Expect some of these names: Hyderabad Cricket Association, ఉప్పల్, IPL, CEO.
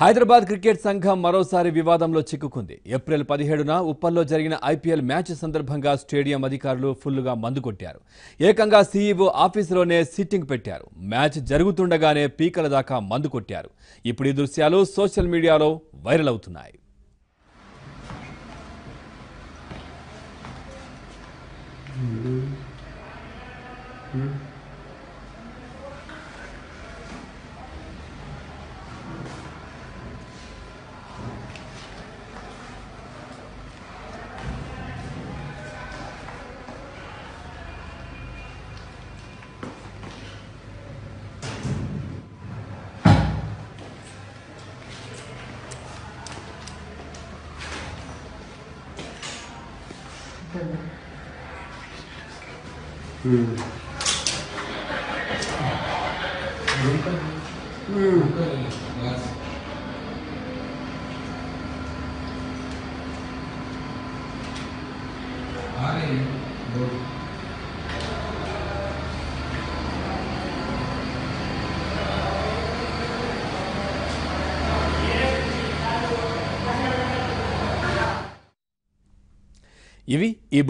Hyderabad cricket సంఘం మరోసారి వివాదంలో చిక్కుకుంది. ఏప్రిల్ 17న ఉప్పల్లో జరిగిన IPL మ్యాచ్ సందర్భంగా స్టేడియం అధికారులు ఫుల్లుగా మందు కొట్టారు. ఏకంగా CEO ఆఫీసులోనే సిట్టింగ్ పెట్టారు. మ్యాచ్ జరుగుతుండగానే పీకల దాకా మందు కొట్టారు. ఇప్పుడు ఈ దృశ్యాలు సోషల్ మీడియాలో వైరల్ అవుతున్నాయి. ఇవి ఈ